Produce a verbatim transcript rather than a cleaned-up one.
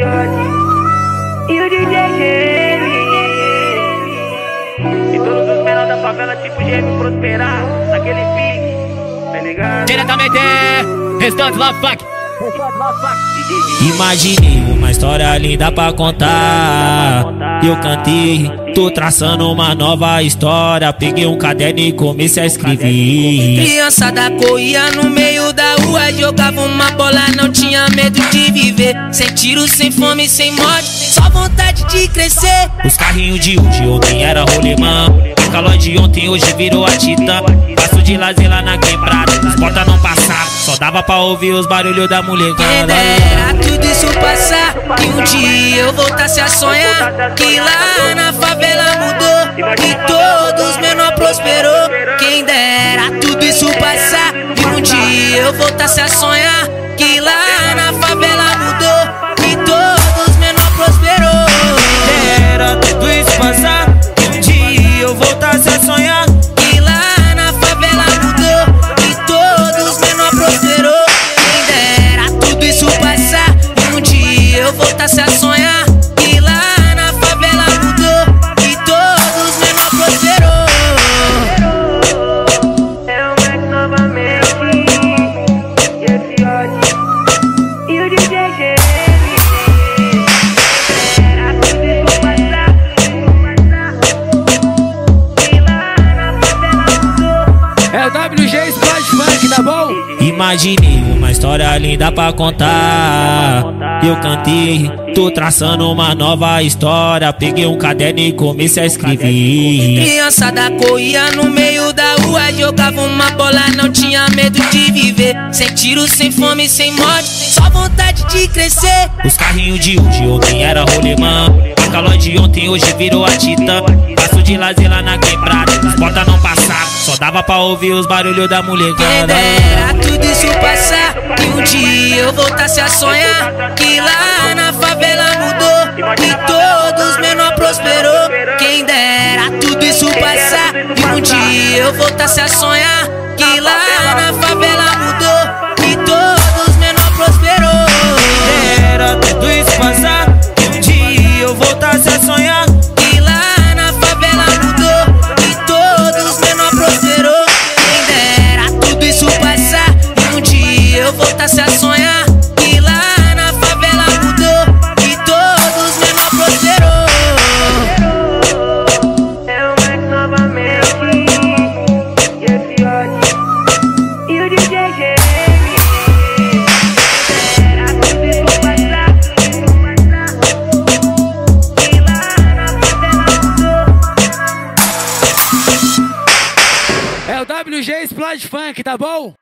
E todos os menores da favela tipo gêmeo prosperar naquele pique, tá ligado? Diretamente, restante lá, fuck. Imaginei uma história linda pra contar. Eu cantei, tô traçando uma nova história. Peguei um caderno e comecei a escrever. Criançada corria no meio da rua, jogava uma bola, não tinha medo de viver. Sem tiro, sem fome, sem morte, só vontade de crescer. Os carrinhos de hoje, ontem era rolemã. O calor de ontem, hoje virou a Titã. Passo de lazer lá na quebrada, as portas não passaram, só dava pra ouvir os barulhos da molecada. Era tudo isso passar, que um dia eu voltasse a sonhar. Que lá na favela mudou, que todos menor prosperou. Quem dera tudo isso passar, que um dia eu voltasse a sonhar. Que lá na favela mudou, que todos menor prosperou. Quem dera tudo isso passar, que um dia eu voltasse a sonhar. Voltasse a sonhar, que lá na favela mudou, que todos menor prosperou. É o Mac novamente, e esse ódio, e o D J era tudo isso passar, que lá na favela mudou. É o W G Splash Funk, tá bom? Imaginei uma história linda pra contar. Eu cantei, tô traçando uma nova história. Peguei um caderno e comecei a escrever. Criançada corria no meio da rua, jogava uma bola, não tinha medo de viver. Sem tiro, sem fome, sem morte, só vontade de crescer. Os carrinhos de hoje, ontem era rolemã. O calor de ontem, hoje virou a Titã. Passo de lazer lá na quebrada, as portas não passaram, só dava pra ouvir os barulhos da molecada. Era tudo isso passar, que um dia eu voltasse a sonhar. Que lá na favela mudou, que todos menor prosperou. Quem dera tudo isso passar, que um dia eu voltasse a sonhar. Que lá na favela mudou, que todos menor prosperou. Quem dera tudo isso passar, que um dia eu voltasse a sonhar. Que lá na favela mudou, que todos menor prosperou. Quem dera tudo isso passar, que um dia eu voltasse a sonhar. W G Splash Funk, tá bom?